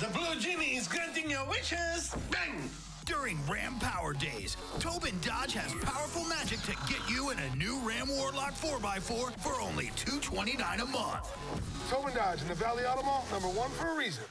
The Blue Genie is granting your wishes! Bang! During Ram Power Days, Tobin Dodge has powerful magic to get you in a new Ram Warlock 4x4 for only $229 a month. Tobin Dodge in the Valley Auto Mall, number 1 for a reason.